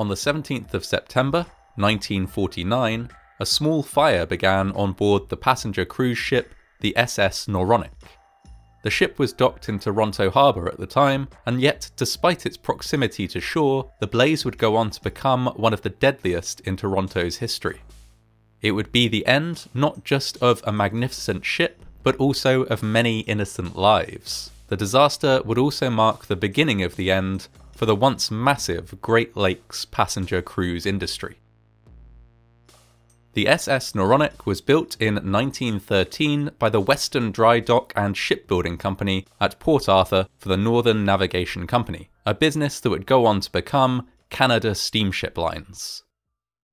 On the 17th of September, 1949, a small fire began on board the passenger cruise ship, the SS Noronic. The ship was docked in Toronto Harbour at the time, and yet, despite its proximity to shore, the blaze would go on to become one of the deadliest in Toronto's history. It would be the end not just of a magnificent ship, but also of many innocent lives. The disaster would also mark the beginning of the end for the once massive Great Lakes passenger cruise industry. The SS Noronic was built in 1913 by the Western Dry Dock and Shipbuilding Company at Port Arthur for the Northern Navigation Company, a business that would go on to become Canada Steamship Lines.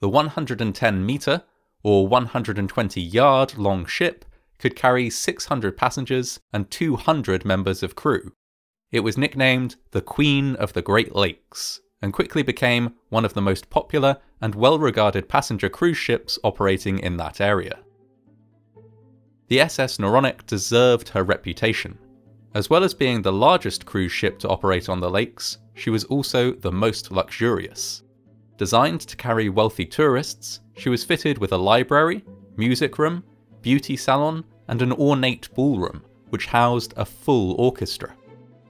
The 110-metre, or 120-yard long ship could carry 600 passengers and 200 members of crew. It was nicknamed the Queen of the Great Lakes, and quickly became one of the most popular and well-regarded passenger cruise ships operating in that area. The SS Noronic deserved her reputation. As well as being the largest cruise ship to operate on the lakes, she was also the most luxurious. Designed to carry wealthy tourists, she was fitted with a library, music room, beauty salon, and an ornate ballroom, which housed a full orchestra.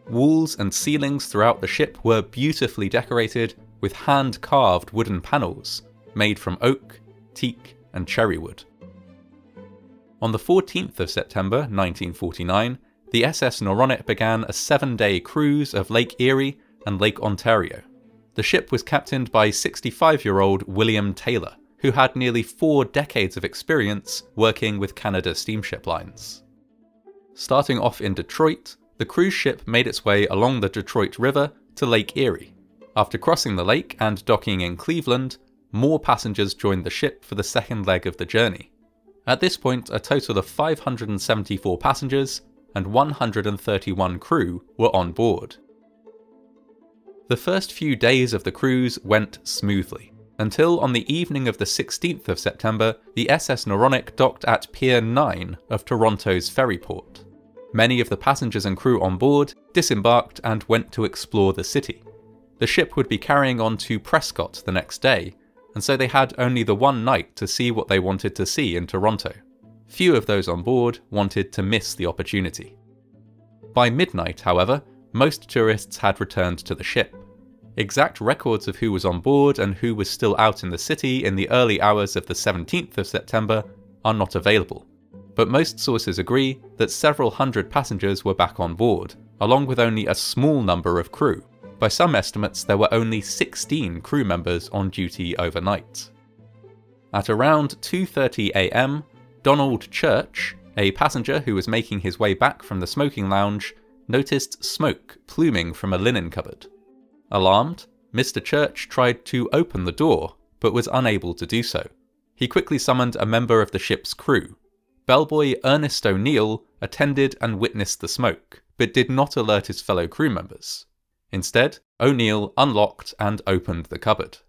Walls and ceilings throughout the ship were beautifully decorated with hand-carved wooden panels made from oak, teak, and cherry wood. On the 14th of September 1949, the SS Noronic began a 7-day cruise of Lake Erie and Lake Ontario. The ship was captained by 65-year-old William Taylor, who had nearly 4 decades of experience working with Canada Steamship Lines. Starting off in Detroit, the cruise ship made its way along the Detroit River to Lake Erie. After crossing the lake and docking in Cleveland, more passengers joined the ship for the second leg of the journey. At this point, a total of 574 passengers and 131 crew were on board. The first few days of the cruise went smoothly, until on the evening of the 16th of September, the SS Noronic docked at Pier 9 of Toronto's Ferryport. Many of the passengers and crew on board disembarked and went to explore the city. The ship would be carrying on to Prescott the next day, and so they had only the one night to see what they wanted to see in Toronto. Few of those on board wanted to miss the opportunity. By midnight, however, most tourists had returned to the ship. Exact records of who was on board and who was still out in the city in the early hours of the 17th of September are not available, but most sources agree that several hundred passengers were back on board, along with only a small number of crew. By some estimates, there were only 16 crew members on duty overnight. At around 2:30 a.m, Donald Church, a passenger who was making his way back from the smoking lounge, noticed smoke pluming from a linen cupboard. Alarmed, Mr. Church tried to open the door, but was unable to do so. He quickly summoned a member of the ship's crew. Bellboy Ernest O'Neill attended and witnessed the smoke, but did not alert his fellow crew members. Instead, O'Neill unlocked and opened the cupboard.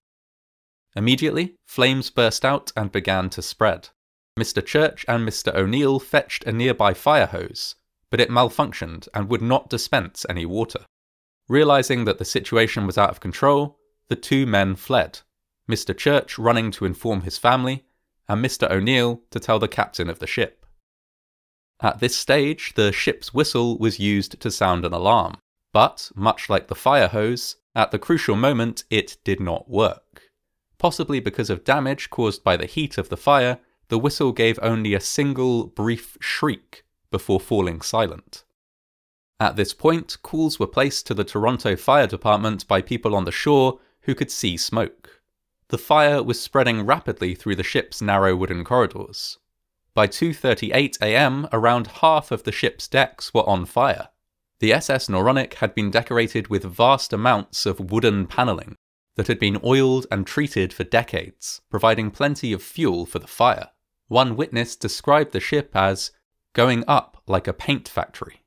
Immediately, flames burst out and began to spread. Mr. Church and Mr. O'Neill fetched a nearby fire hose, but it malfunctioned and would not dispense any water. Realizing that the situation was out of control, the two men fled, Mr. Church running to inform his family, and Mr. O'Neill to tell the captain of the ship. At this stage, the ship's whistle was used to sound an alarm, but, much like the fire hose, at the crucial moment it did not work. Possibly because of damage caused by the heat of the fire, the whistle gave only a single brief shriek before falling silent. At this point, calls were placed to the Toronto Fire Department by people on the shore who could see smoke. The fire was spreading rapidly through the ship's narrow wooden corridors. By 2:38 a.m, around half of the ship's decks were on fire. The SS Noronic had been decorated with vast amounts of wooden panelling that had been oiled and treated for decades, providing plenty of fuel for the fire. One witness described the ship as going up like a paint factory.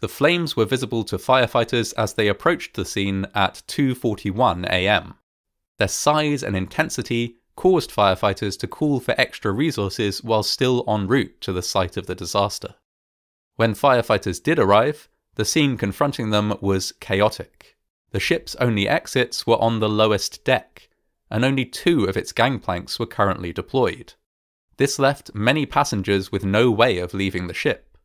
The flames were visible to firefighters as they approached the scene at 2:41 a.m. Their size and intensity caused firefighters to call for extra resources while still en route to the site of the disaster. When firefighters did arrive, the scene confronting them was chaotic. The ship's only exits were on the lowest deck, and only two of its gangplanks were currently deployed. This left many passengers with no way of leaving the ship.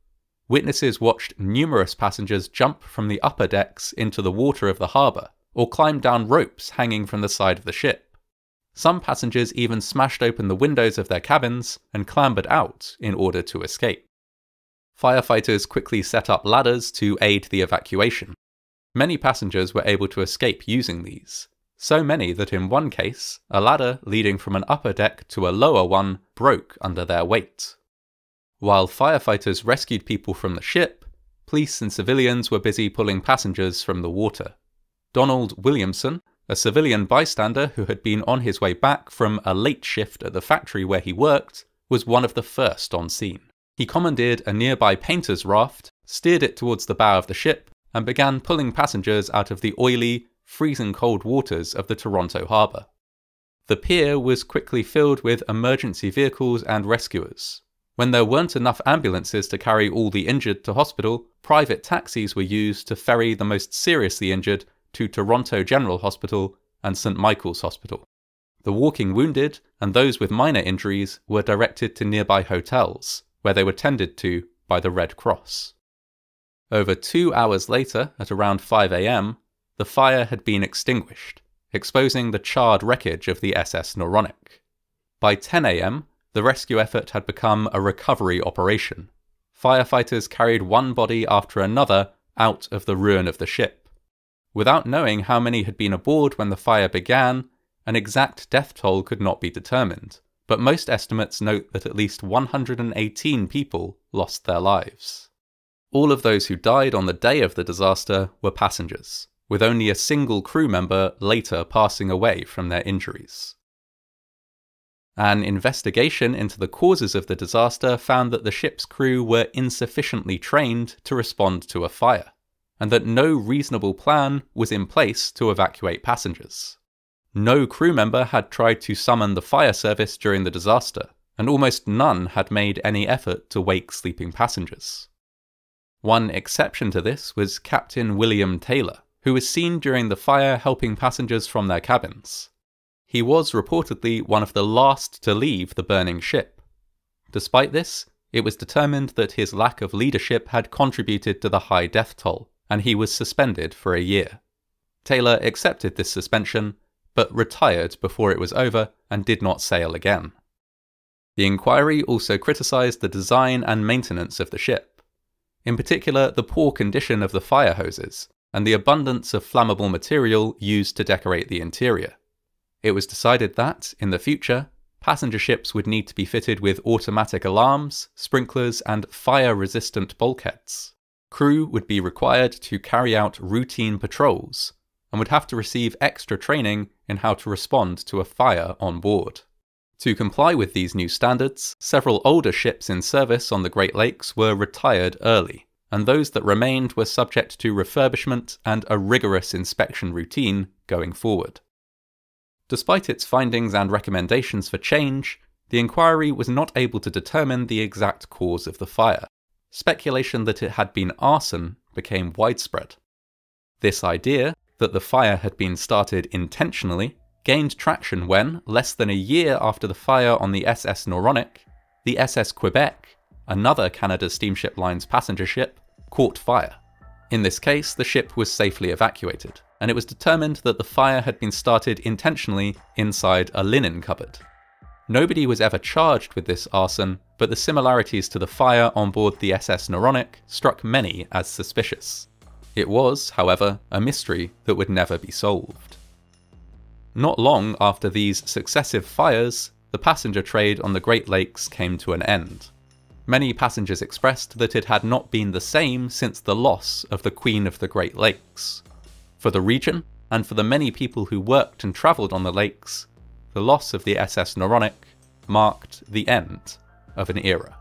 Witnesses watched numerous passengers jump from the upper decks into the water of the harbour, or climb down ropes hanging from the side of the ship. Some passengers even smashed open the windows of their cabins and clambered out in order to escape. Firefighters quickly set up ladders to aid the evacuation. Many passengers were able to escape using these, so many that in one case, a ladder leading from an upper deck to a lower one broke under their weight. While firefighters rescued people from the ship, police and civilians were busy pulling passengers from the water. Donald Williamson, a civilian bystander who had been on his way back from a late shift at the factory where he worked, was one of the first on scene. He commandeered a nearby painter's raft, steered it towards the bow of the ship, and began pulling passengers out of the oily, freezing cold waters of the Toronto Harbour. The pier was quickly filled with emergency vehicles and rescuers. When there weren't enough ambulances to carry all the injured to hospital, private taxis were used to ferry the most seriously injured to Toronto General Hospital and St Michael's Hospital. The walking wounded and those with minor injuries were directed to nearby hotels, where they were tended to by the Red Cross. Over 2 hours later, at around 5 AM, the fire had been extinguished, exposing the charred wreckage of the SS Noronic. By 10 AM, the rescue effort had become a recovery operation. Firefighters carried one body after another out of the ruin of the ship. Without knowing how many had been aboard when the fire began, an exact death toll could not be determined, but most estimates note that at least 118 people lost their lives. All of those who died on the day of the disaster were passengers, with only a single crew member later passing away from their injuries. An investigation into the causes of the disaster found that the ship's crew were insufficiently trained to respond to a fire, and that no reasonable plan was in place to evacuate passengers. No crew member had tried to summon the fire service during the disaster, and almost none had made any effort to wake sleeping passengers. One exception to this was Captain William Taylor, who was seen during the fire helping passengers from their cabins. He was reportedly one of the last to leave the burning ship. Despite this, it was determined that his lack of leadership had contributed to the high death toll, and he was suspended for a year. Taylor accepted this suspension, but retired before it was over and did not sail again. The inquiry also criticised the design and maintenance of the ship. In particular, the poor condition of the fire hoses, and the abundance of flammable material used to decorate the interior. It was decided that, in the future, passenger ships would need to be fitted with automatic alarms, sprinklers, and fire-resistant bulkheads. Crew would be required to carry out routine patrols, and would have to receive extra training in how to respond to a fire on board. To comply with these new standards, several older ships in service on the Great Lakes were retired early, and those that remained were subject to refurbishment and a rigorous inspection routine going forward. Despite its findings and recommendations for change, the inquiry was not able to determine the exact cause of the fire. Speculation that it had been arson became widespread. This idea, that the fire had been started intentionally, gained traction when, less than a year after the fire on the SS Noronic, the SS Quebec, another Canada Steamship Lines passenger ship, caught fire. In this case, the ship was safely evacuated, and it was determined that the fire had been started intentionally inside a linen cupboard. Nobody was ever charged with this arson, but the similarities to the fire on board the SS Noronic struck many as suspicious. It was, however, a mystery that would never be solved. Not long after these successive fires, the passenger trade on the Great Lakes came to an end. Many passengers expressed that it had not been the same since the loss of the Queen of the Great Lakes. For the region, and for the many people who worked and travelled on the lakes, the loss of the SS Noronic marked the end of an era.